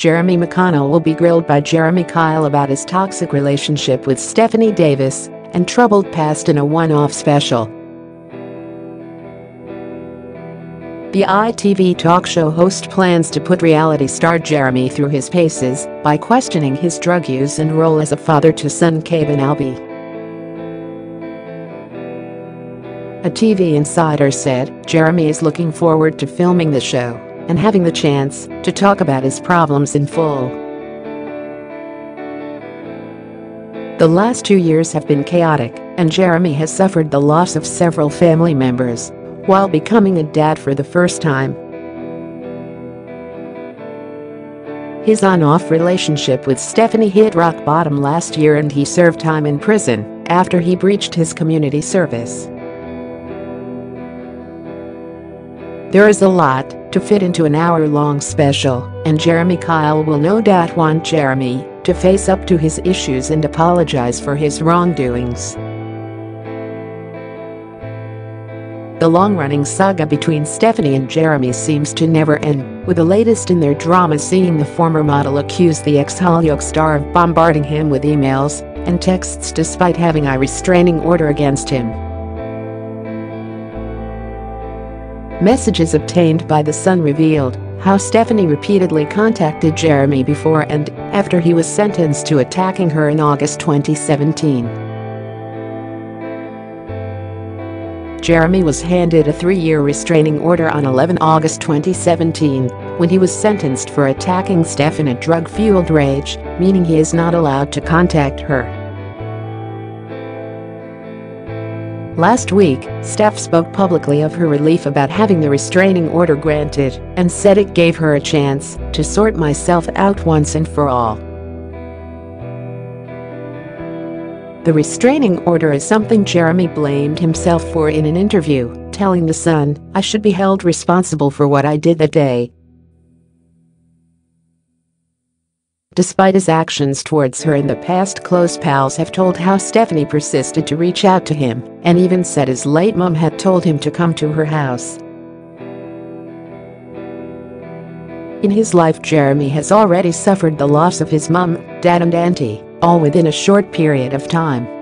Jeremy McConnell will be grilled by Jeremy Kyle about his toxic relationship with Stephanie Davis and troubled past in a one-off special. The ITV talk show host plans to put reality star Jeremy through his paces by questioning his drug use and role as a father to son Caben-Albi. A TV insider said Jeremy is looking forward to filming the show and having the chance to talk about his problems in full. The last 2 years have been chaotic, and Jeremy has suffered the loss of several family members while becoming a dad for the first time. His on-off relationship with Stephanie hit rock bottom last year, and he served time in prison after he breached his community service. There is a lot to fit into an hour-long special, and Jeremy Kyle will no doubt want Jeremy to face up to his issues and apologize for his wrongdoings. The long-running saga between Stephanie and Jeremy seems to never end, with the latest in their drama seeing the former model accuse the ex-Hollywood star of bombarding him with emails and texts despite having a restraining order against him. Messages obtained by The Sun revealed how Stephanie repeatedly contacted Jeremy before and after he was sentenced to attacking her in August 2017. Jeremy was handed a 3-year restraining order on 11 August 2017 when he was sentenced for attacking Steph in a drug-fueled rage, meaning he is not allowed to contact her. Last week, Steph spoke publicly of her relief about having the restraining order granted and said it gave her a chance to sort myself out once and for all. The restraining order is something Jeremy blamed himself for in an interview, telling The Sun, "I should be held responsible for what I did that day." Despite his actions towards her in the past, close pals have told how Stephanie persisted to reach out to him and even said his late mom had told him to come to her house. In his life, Jeremy has already suffered the loss of his mom, dad and auntie, all within a short period of time.